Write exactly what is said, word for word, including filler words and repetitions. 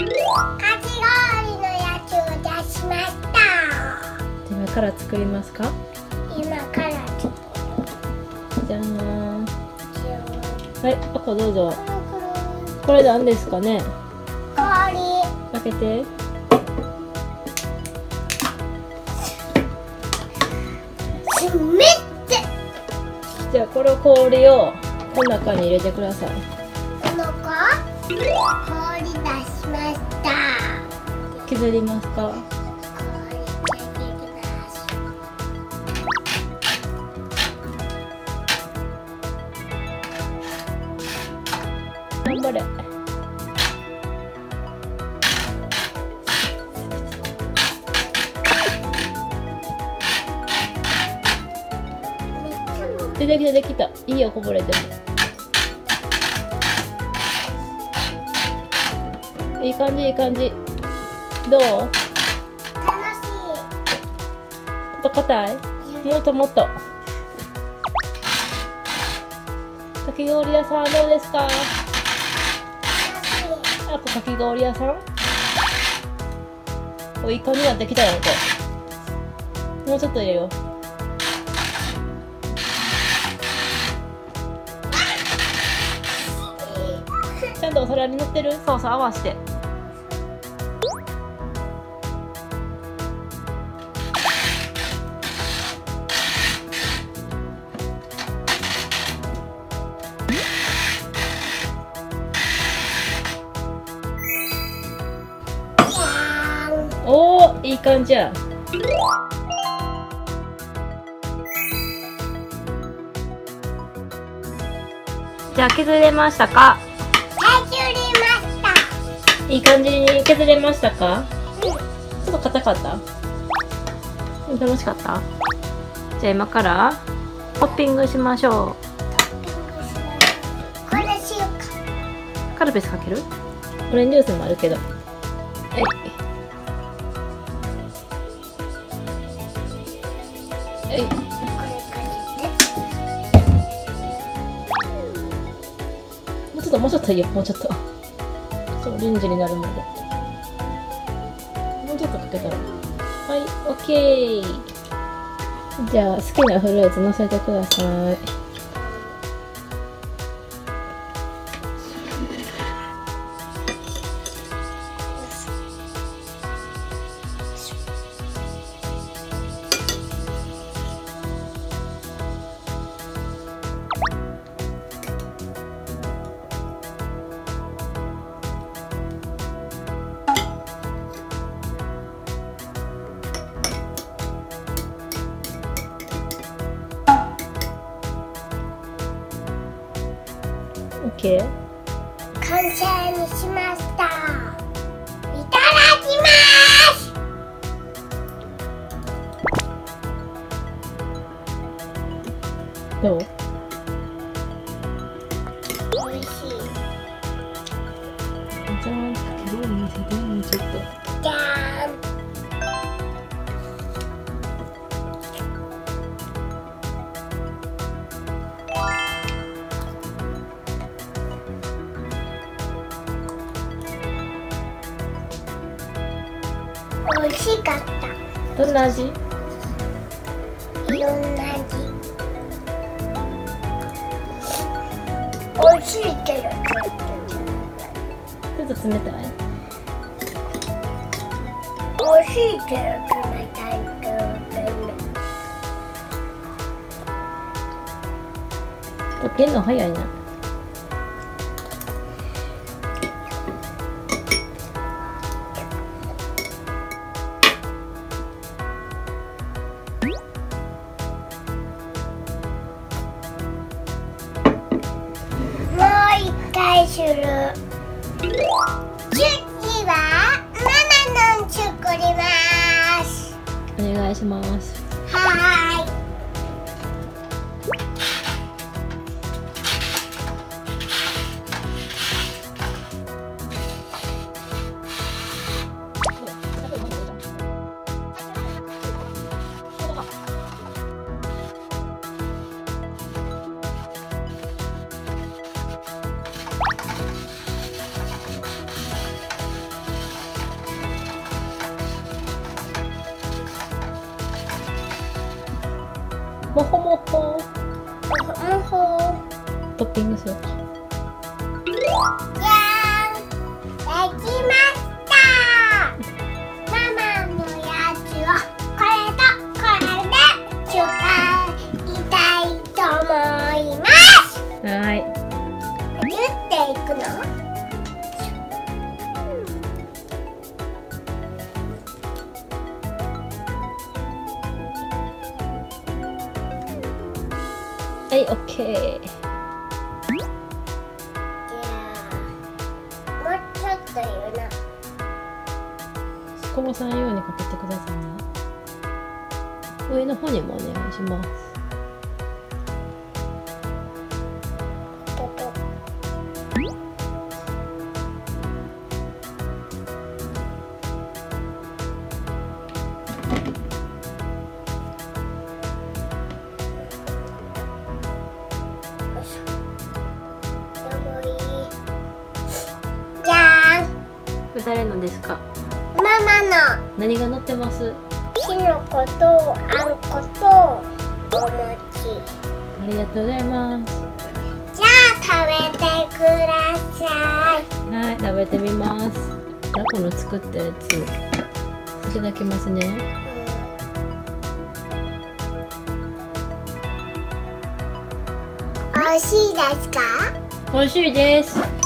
氷のやつを出しました。今から作りますか？今から作る。じゃーん。はい、あこどうぞ。これなんですかね？氷。開けて。冷って。じゃあこの氷をこの中に入れてください。この子氷出しました。削りますか？頑張れ。で、できたできた。いいよ、こぼれても。いい感じいい感じ。どう？楽しい。もっと硬い？もっともっと。かき氷屋さんどうですか？あとかき氷屋さん、おいい感じになってきたやんか。もうちょっと入れよう。ちゃんとお皿に乗ってる。そうそう、合わせて。おー、いい感じや。じゃあ削れましたか？削れました。いい感じに削れましたか？うん、ちょっと硬かった？楽しかった？じゃあ今からトッピングしましょう。トッピングしましょう。これしようか。カルピスかける？オレンジジュースもあるけど。はいはい、これかけて。もうちょっともうちょっといいよ。もうちょっとオレンジになるまでもうちょっとかけたら、はい、オッケー。じゃあ好きなフルーツのせてください。完成にしました。いただきます。どう？おいしい。じゃーん、かき氷見せてもうちょっと。じゃーん。美味しかった。どんな味？いろんな味。美味しいけどちょっと冷たい。美味しいけど冷たいけど。溶けるの早いな。次はママの作ります。お願いします。はーい。トッピングする。じゃーん、できました。ママのやつをこれとこれで使いたいと思います。はい。ギュッていくの？はい、オッケー。じゃあ、もうちょっと言うな。すこぼさんようにかけてくださいね。上の方にもお願いします。ここ。誰のですか？ママの。何が乗ってます？きのことあんことお餅。ありがとうございます。じゃあ食べてください。はい、食べてみます。じゃあこの作ったやついただきますね。美味しいですか？美味しいです。